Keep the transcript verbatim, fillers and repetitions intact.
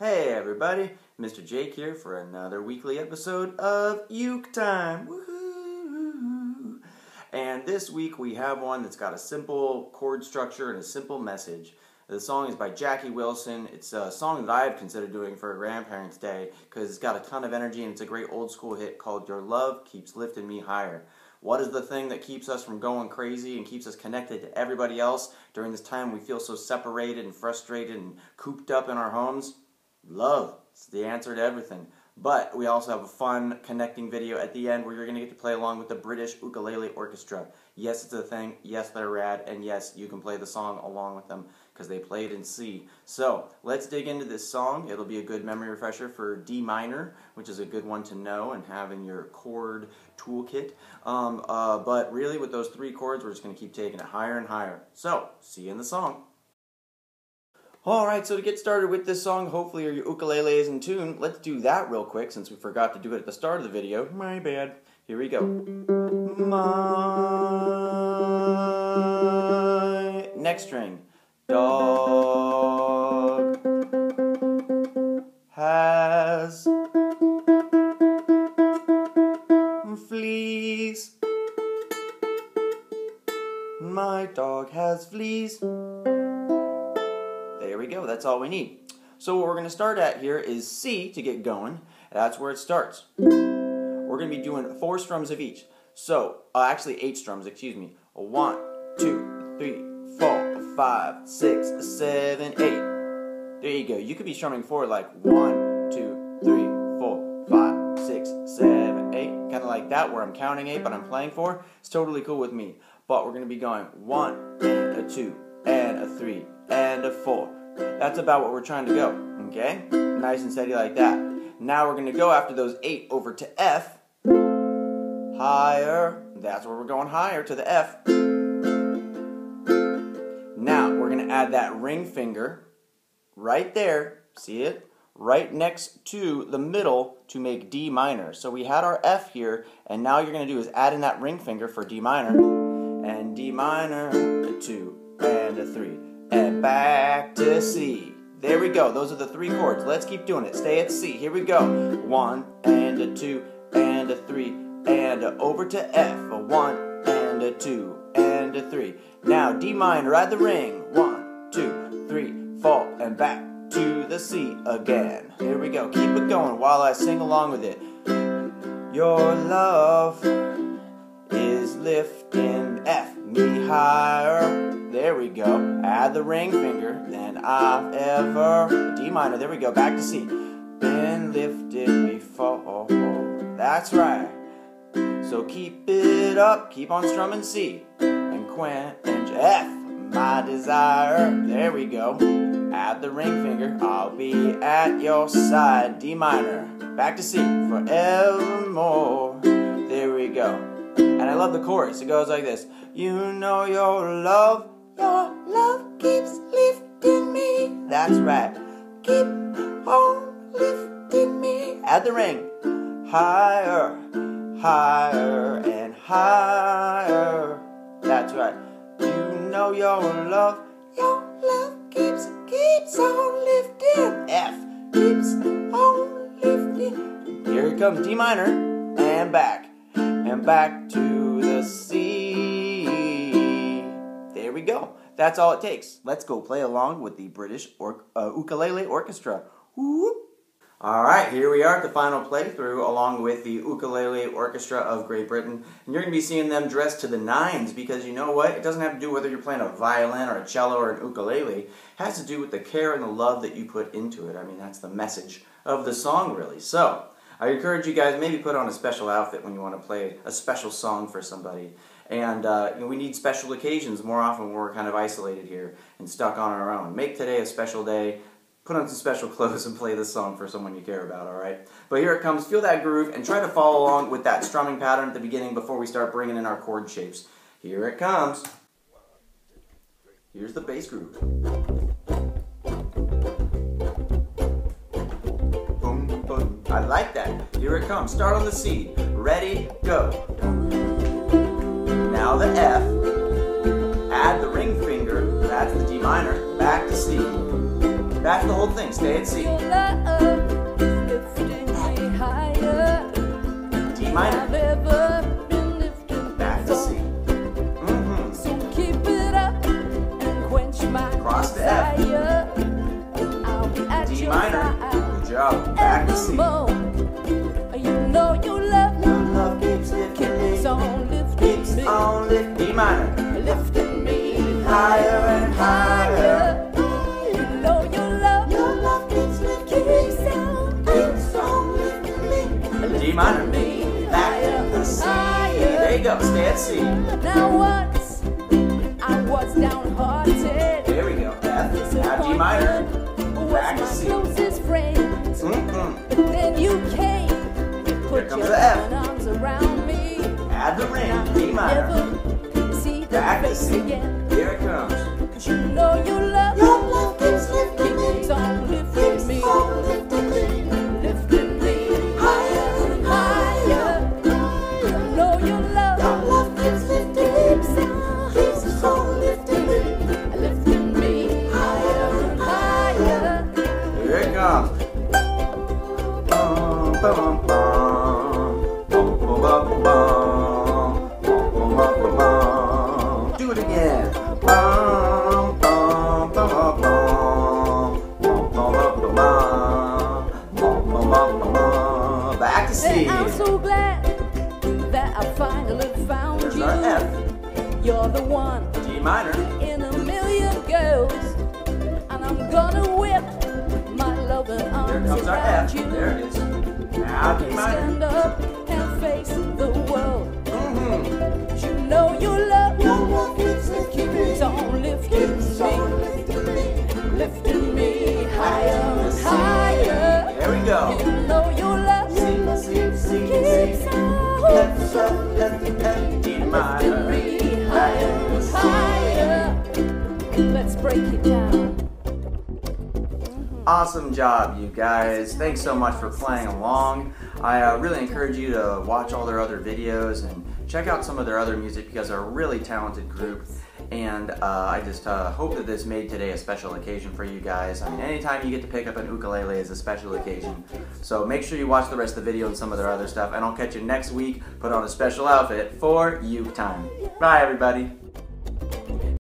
Hey everybody, Mister Jake here for another weekly episode of Uke Time. Woohoo! And this week we have one that's got a simple chord structure and a simple message. The song is by Jackie Wilson. It's a song that I've considered doing for a grandparents' day because it's got a ton of energy and it's a great old school hit called Your Love Keeps Lifting Me Higher. What is the thing that keeps us from going crazy and keeps us connected to everybody else during this time we feel so separated and frustrated and cooped up in our homes? Love. It's the answer to everything. But we also have a fun connecting video at the end where you're going to get to play along with the British Ukulele Orchestra. Yes, it's a thing. Yes, they're rad. And yes, you can play the song along with them because they play it in C. So let's dig into this song. It'll be a good memory refresher for D minor, which is a good one to know and have in your chord toolkit. Um, uh, but really with those three chords, we're just going to keep taking it higher and higher. So see you in the song. Alright, so to get started with this song, hopefully your ukulele is in tune. Let's do that real quick since we forgot to do it at the start of the video. My bad. Here we go. My... Next string. Dog has fleas. My dog has fleas. There we go, that's all we need. So what we're going to start at here is C to get going. That's where it starts. We're going to be doing four strums of each. So, uh, actually eight strums, excuse me. One, two, three, four, five, six, seven, eight. There you go. You could be strumming four like one, two, three, four, five, six, seven, eight. Kind of like that where I'm counting eight but I'm playing four. It's totally cool with me. But we're going to be going one and a two and a three and a four. That's about what we're trying to go, okay? Nice and steady like that. Now we're going to go after those eight over to F. Higher. That's where we're going higher, to the F. Now we're going to add that ring finger right there. See it? Right next to the middle to make D minor. So we had our F here, and now you're going to do is add in that ring finger for D minor. And D minor, a two, and a three. And back to C. There we go. Those are the three chords. Let's keep doing it. Stay at C. Here we go. One and a two and a three and a over to F. A one and a two and a three. Now D minor, add the ring. One, two, three, four, and back to the C again. Here we go. Keep it going while I sing along with it. Your love is lifting F me higher. There we go. Add the ring finger than I've ever. D minor. There we go. Back to C. Been lifted before. That's right. So keep it up. Keep on strumming C. And quench F. My desire. There we go. Add the ring finger. I'll be at your side. D minor. Back to C. Forevermore. There we go. And I love the chorus. It goes like this. You know your love. Your love keeps lifting me. That's right. Keep on lifting me. Add the ring. Higher, higher, and higher. That's right. You know your love. Your love keeps, keeps on lifting. F keeps on lifting. Here it comes. D minor. And back. And back to the C. There we go. That's all it takes. Let's go play along with the British or uh, Ukulele Orchestra. Whoop. All right, here we are at the final playthrough along with the Ukulele Orchestra of Great Britain. And you're going to be seeing them dressed to the nines because you know what? It doesn't have to do whether you're playing a violin or a cello or an ukulele. It has to do with the care and the love that you put into it. I mean, that's the message of the song, really. So I encourage you guys, maybe put on a special outfit when you want to play a special song for somebody. And uh, we need special occasions more often when we're kind of isolated here and stuck on our own. Make today a special day. Put on some special clothes and play this song for someone you care about, all right? But here it comes. Feel that groove and try to follow along with that strumming pattern at the beginning before we start bringing in our chord shapes. Here it comes. Here's the bass groove. Boom, boom. I like that. Here it comes. Start on the C. Ready, go. Now the F, add the ring finger, that's the D minor, back to C, That's the whole thing. Stay at C. Your love keeps lifting me higher. D minor. I've ever been lifted back to C. Mm-hmm. So keep it up and quench my cross to F. I'll be at D minor. Side. Good job. Back to C. You know you love me. Your love keeps lifting me. Keeps on lifting keeps me. On lift D minor. Lifting me higher and higher. Minor. Back to C. There you go. Stay at C. Now once I was downhearted. There we go. F. Now D minor. Back to C. Mm-hmm. But then you came. Put your arms around me. Add the ring. D minor. Back to C. Here it comes. 'Cause you know you love me. Your love keeps lifting me. Keeps on lifting me. Lifting me. Do it again. Back to C. I'm so glad that I finally found you. F. You're the one. D minor. In a million girls, and I'm gonna whip my loving arms. There comes our F. You. There it is. Now D minor. Stand up and face the world. Mm-hmm. You know you love me. Don't lift me, lifting me higher and higher. There we go. You know you love me. See, see, keeps on lifting me higher and higher. Let's break it down. Awesome job, you guys. Thanks so much for playing along. I uh, really encourage you to watch all their other videos and check out some of their other music because they're a really talented group. And uh, I just uh, hope that this made today a special occasion for you guys. I mean, anytime you get to pick up an ukulele is a special occasion. So make sure you watch the rest of the video and some of their other stuff. And I'll catch you next week. Put on a special outfit for Uke Time. Bye, everybody.